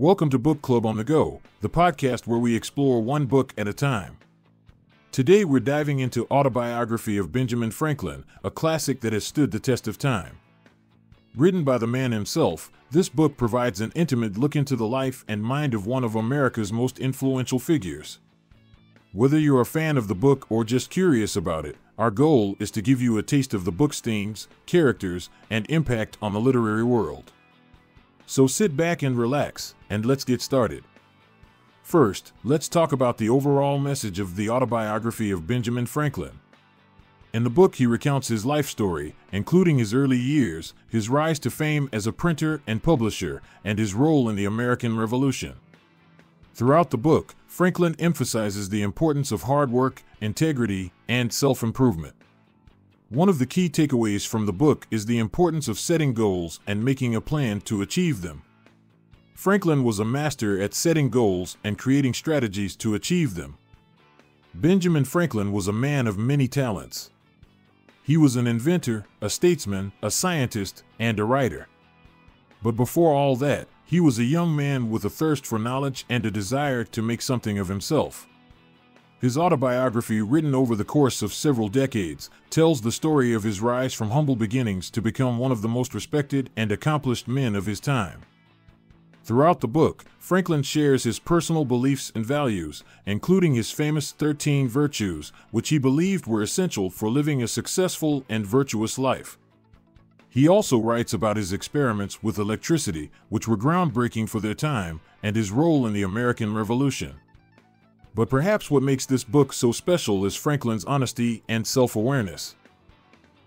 Welcome to Book Club on the Go, the podcast where we explore one book at a time. Today we're diving into Autobiography of Benjamin Franklin, a classic that has stood the test of time. Written by the man himself, this book provides an intimate look into the life and mind of one of America's most influential figures. Whether you're a fan of the book or just curious about it, our goal is to give you a taste of the book's themes, characters, and impact on the literary world. So sit back and relax, and let's get started. First, let's talk about the overall message of the Autobiography of Benjamin Franklin. In the book, he recounts his life story, including his early years, his rise to fame as a printer and publisher, and his role in the American Revolution. Throughout the book, Franklin emphasizes the importance of hard work, integrity, and self-improvement. One of the key takeaways from the book is the importance of setting goals and making a plan to achieve them. Franklin was a master at setting goals and creating strategies to achieve them. Benjamin Franklin was a man of many talents. He was an inventor, a statesman, a scientist, and a writer. But before all that, he was a young man with a thirst for knowledge and a desire to make something of himself. His autobiography, written over the course of several decades, tells the story of his rise from humble beginnings to become one of the most respected and accomplished men of his time. Throughout the book, Franklin shares his personal beliefs and values, including his famous 13 virtues, which he believed were essential for living a successful and virtuous life. He also writes about his experiments with electricity, which were groundbreaking for their time, and his role in the American Revolution. But perhaps what makes this book so special is Franklin's honesty and self-awareness.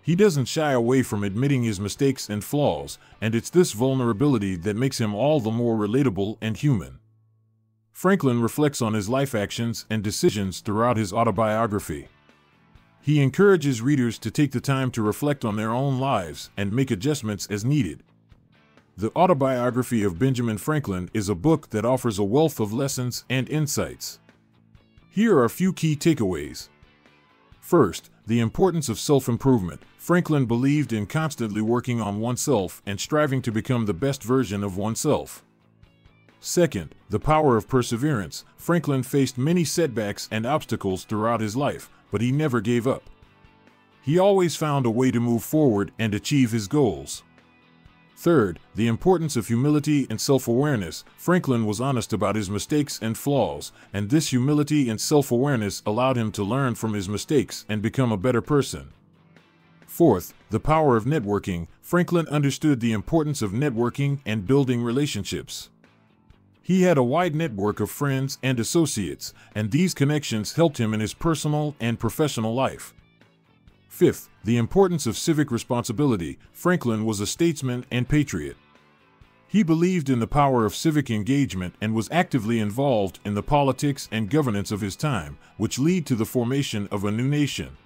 He doesn't shy away from admitting his mistakes and flaws, and it's this vulnerability that makes him all the more relatable and human. Franklin reflects on his life actions and decisions throughout his autobiography. He encourages readers to take the time to reflect on their own lives and make adjustments as needed. The Autobiography of Benjamin Franklin is a book that offers a wealth of lessons and insights. Here are a few key takeaways. First, the importance of self-improvement. Franklin believed in constantly working on oneself and striving to become the best version of oneself. Second, the power of perseverance. Franklin faced many setbacks and obstacles throughout his life, but he never gave up. He always found a way to move forward and achieve his goals. Third, the importance of humility and self-awareness. Franklin was honest about his mistakes and flaws, and this humility and self-awareness allowed him to learn from his mistakes and become a better person. Fourth, the power of networking. Franklin understood the importance of networking and building relationships. He had a wide network of friends and associates, and these connections helped him in his personal and professional life. Fifth, the importance of civic responsibility. Franklin was a statesman and patriot. He believed in the power of civic engagement and was actively involved in the politics and governance of his time, which led to the formation of a new nation.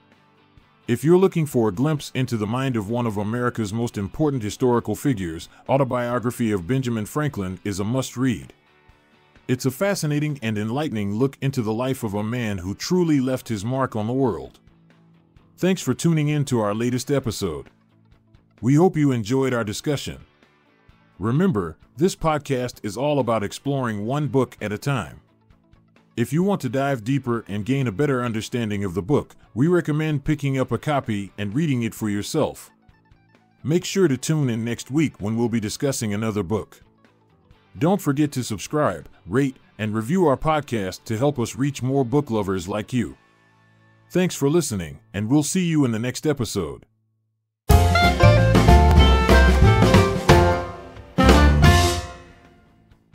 If you're looking for a glimpse into the mind of one of America's most important historical figures, Autobiography of Benjamin Franklin is a must-read. It's a fascinating and enlightening look into the life of a man who truly left his mark on the world. Thanks for tuning in to our latest episode. We hope you enjoyed our discussion. Remember, this podcast is all about exploring one book at a time. If you want to dive deeper and gain a better understanding of the book, we recommend picking up a copy and reading it for yourself. Make sure to tune in next week when we'll be discussing another book. Don't forget to subscribe, rate, and review our podcast to help us reach more book lovers like you. Thanks for listening, and we'll see you in the next episode.